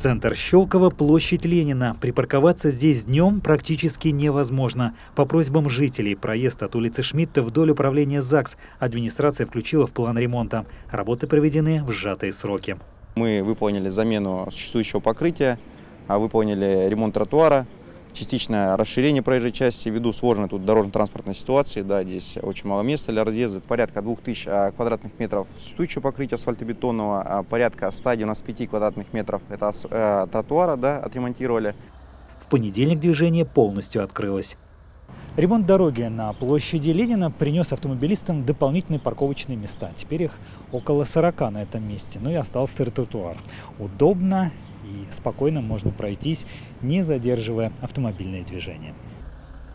Центр Щелково, площадь Ленина. Припарковаться здесь днем практически невозможно. По просьбам жителей проезд от улицы Шмидта вдоль управления ЗАГС администрация включила в план ремонта. Работы проведены в сжатые сроки. Мы выполнили замену существующего покрытия, выполнили ремонт тротуара, частичное расширение проезжей части. Ввиду сложной тут дорожно-транспортной ситуации, да, здесь очень мало места для разъезда. Порядка 2000 квадратных метров существующего покрытия асфальтобетонного, порядка 195 квадратных метров это тротуара, да, отремонтировали. В понедельник движение полностью открылось. Ремонт дороги на площади Ленина принес автомобилистам дополнительные парковочные места. Теперь их около 40 на этом месте. Ну и остался тротуар. Удобно и спокойно можно пройтись, не задерживая автомобильное движение.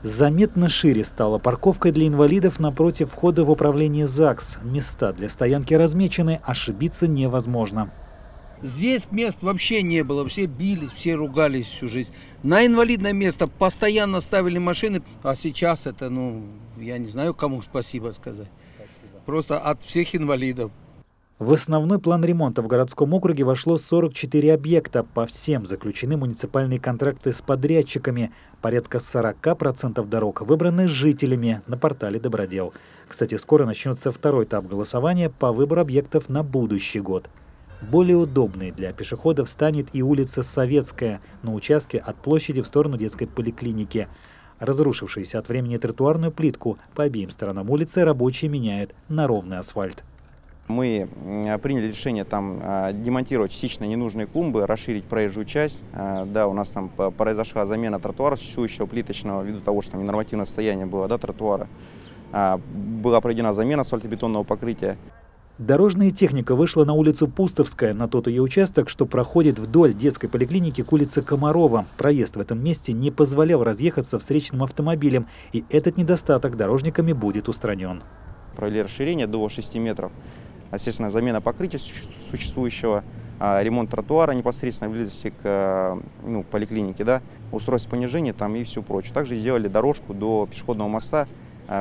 Заметно шире стала парковка для инвалидов напротив входа в управление ЗАГС. Места для стоянки размечены, ошибиться невозможно. Здесь мест вообще не было, все бились, все ругались всю жизнь. На инвалидное место постоянно ставили машины, а сейчас это, ну, я не знаю, кому спасибо сказать. Спасибо. Просто от всех инвалидов. В основной план ремонта в городском округе вошло 44 объекта. По всем заключены муниципальные контракты с подрядчиками. Порядка 40% дорог выбраны жителями на портале Добродел. Кстати, скоро начнется второй этап голосования по выбору объектов на будущий год. Более удобной для пешеходов станет и улица Советская на участке от площади в сторону детской поликлиники. Разрушившуюся от времени тротуарную плитку по обеим сторонам улицы рабочие меняют на ровный асфальт. Мы приняли решение там демонтировать частично ненужные клумбы, расширить проезжую часть. Да, у нас там произошла замена тротуара существующего плиточного, ввиду того, что там ненормативное состояние было, да, тротуара. Была проведена замена асфальтобетонного покрытия. Дорожная техника вышла на улицу Пустовская, на тот ее участок, что проходит вдоль детской поликлиники к улице Комарова. Проезд в этом месте не позволял разъехаться встречным автомобилям, и этот недостаток дорожниками будет устранен. Провели расширение до 6 метров. Естественно, замена покрытия существующего, ремонт тротуара непосредственно близости к поликлинике, да, устройство понижения там и все прочее. Также сделали дорожку до пешеходного моста,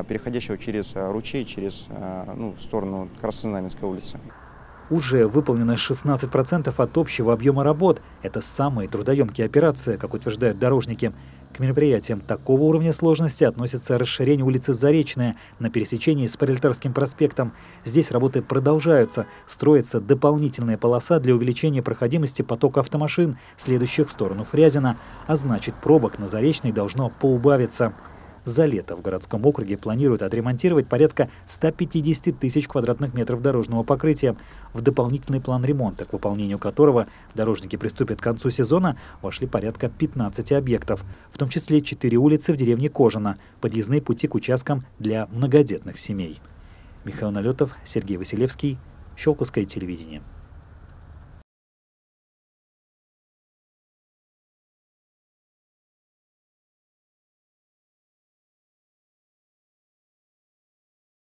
переходящего через ручей, через в сторону Краснознаменской улицы. Уже выполнено 16% от общего объема работ. Это самые трудоемкие операции, как утверждают дорожники. К мероприятиям такого уровня сложности относится расширение улицы Заречная на пересечении с Пролетарским проспектом. Здесь работы продолжаются. Строится дополнительная полоса для увеличения проходимости потока автомашин, следующих в сторону Фрязина. А значит, пробок на Заречной должно поубавиться. За лето в городском округе планируют отремонтировать порядка 150 тысяч квадратных метров дорожного покрытия. В дополнительный план ремонта, к выполнению которого дорожники приступят к концу сезона, вошли порядка 15 объектов, в том числе 4 улицы в деревне Кожина, подъездные пути к участкам для многодетных семей. Михаил Налетов, Сергей Василевский, Щелковское телевидение.